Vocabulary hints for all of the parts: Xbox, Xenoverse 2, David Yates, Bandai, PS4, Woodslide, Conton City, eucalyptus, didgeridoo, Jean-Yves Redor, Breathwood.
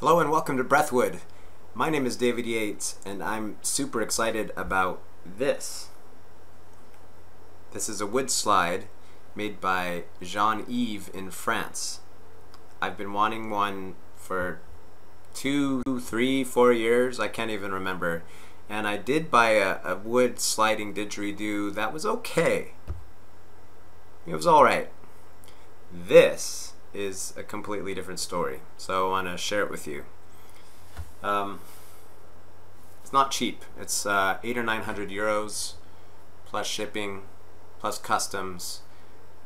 Hello and welcome to Breathwood. My name is David Yates and I'm super excited about this. This is a wood slide made by Jean-Yves in France. I've been wanting one for 2, 3, 4 years, I can't even remember. And I did buy a wood sliding didgeridoo that was okay. It was alright. This is a completely different story, so I want to share it with you. It's not cheap. It's 800 or 900 euros plus shipping, plus customs,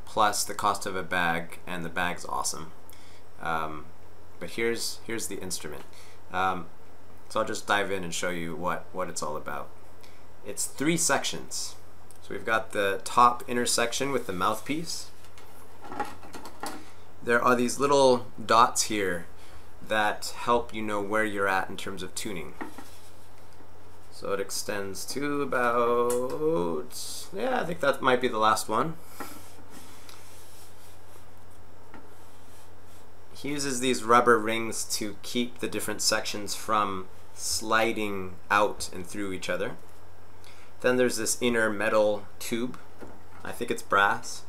plus the cost of a bag, and the bag's awesome. But here's the instrument. So I'll just dive in and show you what it's all about. It's 3 sections. So we've got the top inner section with the mouthpiece. There are these little dots here that help you know where you're at in terms of tuning. So it extends to about, yeah, I think that might be the last one. He uses these rubber rings to keep the different sections from sliding out and through each other. Then there's this inner metal tube. I think it's brass.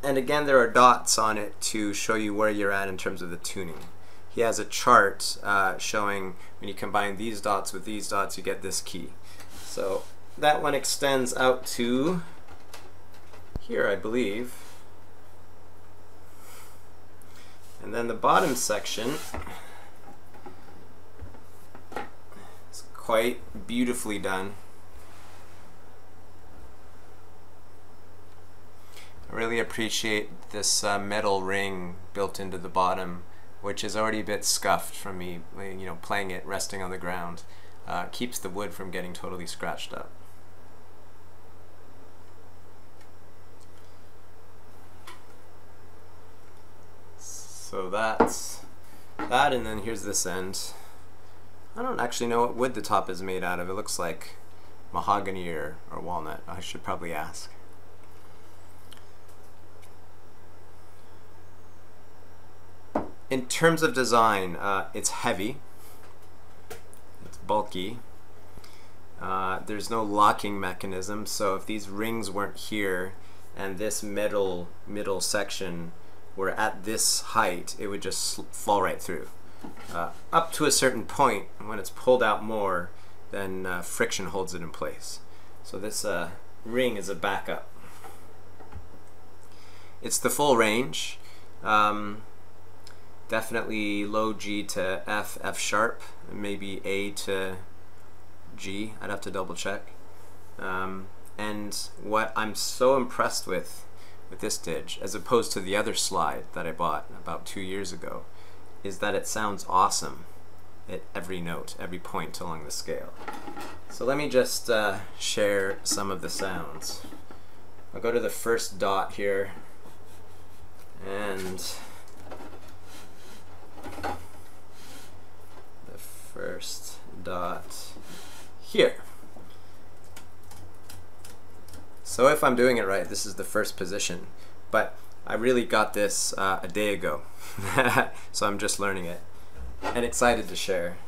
And again, there are dots on it to show you where you're at in terms of the tuning. He has a chart showing when you combine these dots with these dots, you get this key. So that one extends out to here, I believe. And then the bottom section is quite beautifully done. I really appreciate this metal ring built into the bottom, which is already a bit scuffed from me, you know, playing it resting on the ground. Keeps the wood from getting totally scratched up. So that's that, and then here's this end. I don't actually know what wood the top is made out of. It looks like mahogany or walnut. I should probably ask. In terms of design, it's heavy, it's bulky, there's no locking mechanism, so if these rings weren't here and this metal middle section were at this height, it would just fall right through. Up to a certain point, when it's pulled out more, then friction holds it in place. So this ring is a backup. It's the full range. Definitely low G to F, F sharp, maybe A to G. I'd have to double check. And what I'm so impressed with this didge, as opposed to the other slide that I bought about 2 years ago, is that it sounds awesome at every note, every point along the scale. So let me just share some of the sounds. I'll go to the first dot here, and first dot here. So if I'm doing it right, this is the first position, but I really got this a day ago, so I'm just learning it and excited to share.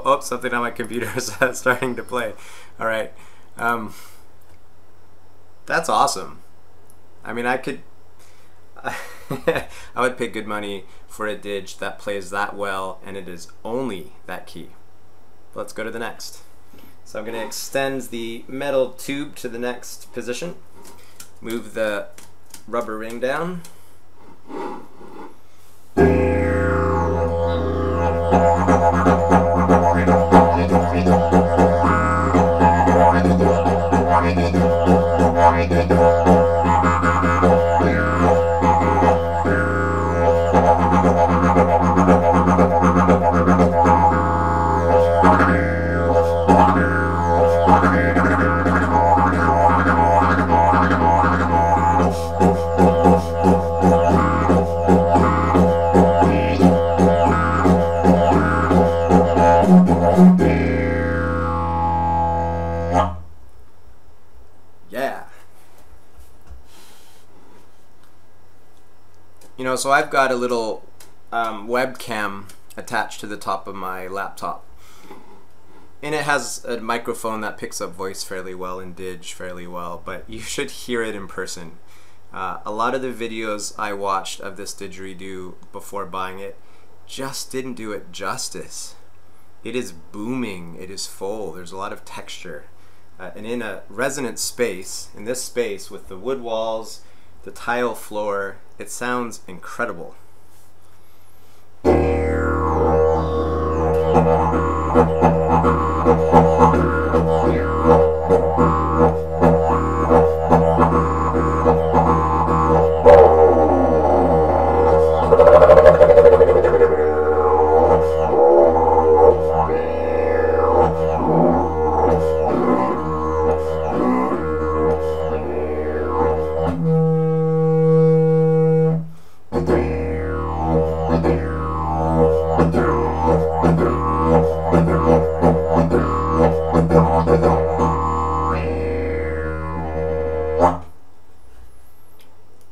Oh, something on my computer is starting to play. Alright, that's awesome. I mean, I could I would pay good money for a didge that plays that well, and it is only that key. Let's go to the next. So I'm going to extend the metal tube to the next position, move the rubber ring down. so I've got a little webcam attached to the top of my laptop, and it has a microphone that picks up voice fairly well and Didge fairly well, but you should hear it in person. A lot of the videos I watched of this didgeridoo before buying it just didn't do it justice. It is booming, it is full, there's a lot of texture. And in a resonant space, in this space with the wood walls, the tile floor, it sounds incredible.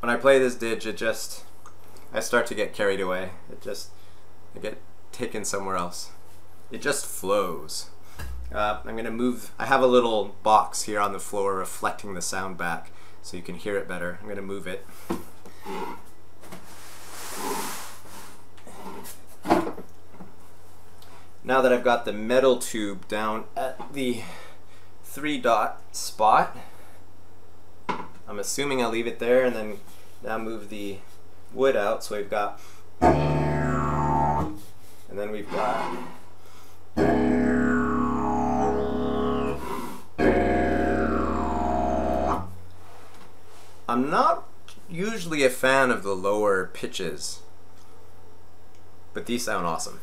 When I play this didge, I start to get carried away. I get taken somewhere else. It just flows. I'm going to move, I have a little box here on the floor reflecting the sound back so you can hear it better. I'm going to move it. Now that I've got the metal tube down at the 3-dot spot, I'm assuming I'll leave it there, and then now move the wood out, so we've got, and then we've got, I'm not usually a fan of the lower pitches, but these sound awesome.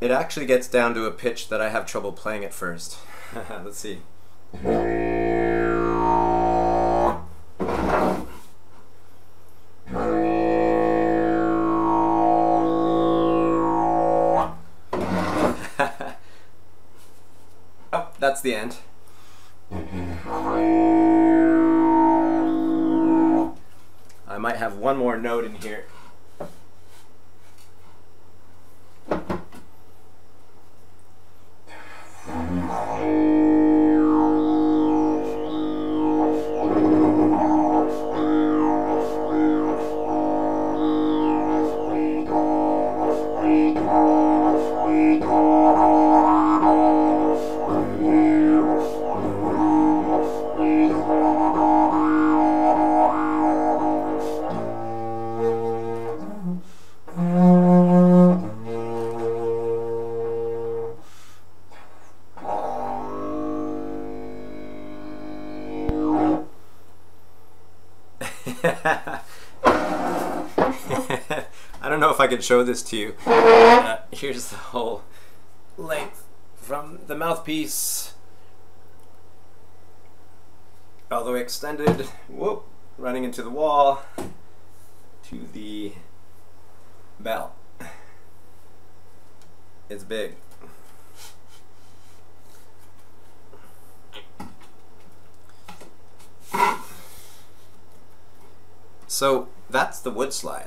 It actually gets down to a pitch that I have trouble playing at first. Let's see. Oh, that's the end. I might have one more note in here. I don't know if I can show this to you. Here's the whole length from the mouthpiece, all the way extended, whoop, running into the wall to the bell. It's big. So that's the Woodslide.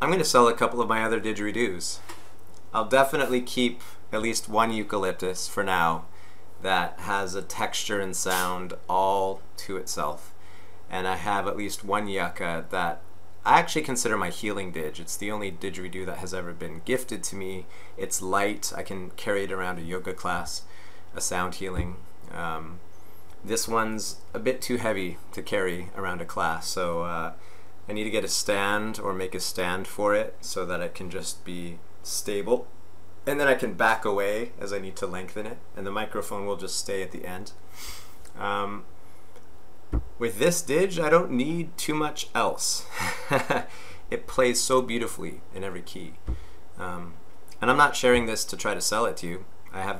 I'm going to sell a couple of my other didgeridoos. I'll definitely keep at least one eucalyptus for now that has a texture and sound all to itself. And I have at least one yucca that I actually consider my healing didge. It's the only didgeridoo that has ever been gifted to me. It's light. I can carry it around a yoga class, a sound healing. This one's a bit too heavy to carry around a class, so I need to get a stand or make a stand for it so that it can just be stable. And then I can back away as I need to lengthen it, and the microphone will just stay at the end. With this didge, I don't need too much else. It plays so beautifully in every key. And I'm not sharing this to try to sell it to you. I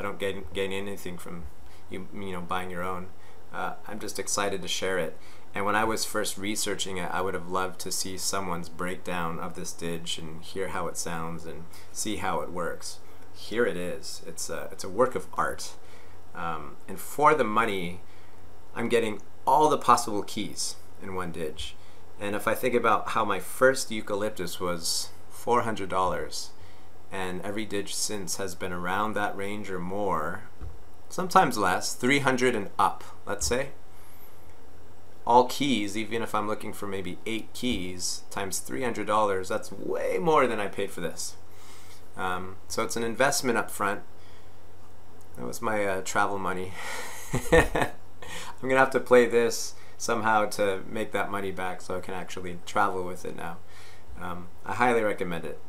don't gain anything from you know, buying your own. I'm just excited to share it. And when I was first researching it, I would have loved to see someone's breakdown of this didge and hear how it sounds and see how it works. Here it is. It's a work of art. And for the money, I'm getting all the possible keys in one didge. And if I think about how my first eucalyptus was $400, and every didge since has been around that range or more, sometimes less, 300 and up, let's say. All keys, even if I'm looking for maybe 8 keys, times $300, that's way more than I paid for this. So it's an investment up front. That was my travel money. I'm gonna have to play this somehow to make that money back so I can actually travel with it now. I highly recommend it.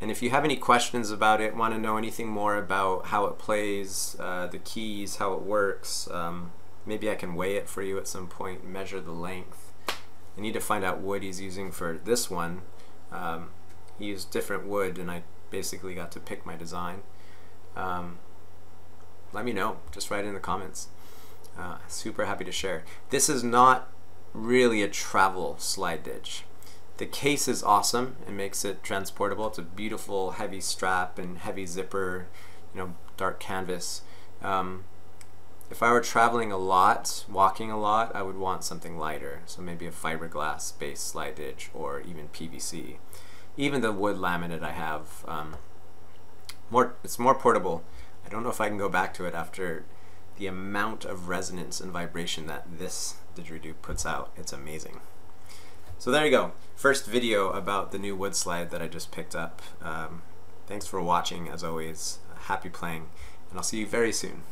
And if you have any questions about it, want to know anything more about how it plays, the keys, how it works, maybe I can weigh it for you at some point, measure the length. I need to find out wood he's using for this one. He used different wood and I basically got to pick my design. Let me know, just write in the comments. Super happy to share. This is not really a travel slide didge. The case is awesome. It makes it transportable. It's a beautiful heavy strap and heavy zipper, you know, dark canvas. If I were traveling a lot, walking a lot, I would want something lighter. So maybe a fiberglass based slide didge or even PVC. Even the wood laminate I have, it's more portable. I don't know if I can go back to it after the amount of resonance and vibration that this didgeridoo puts out. It's amazing. So there you go. First video about the new Woodslide that I just picked up. Thanks for watching as always. Happy playing, and I'll see you very soon.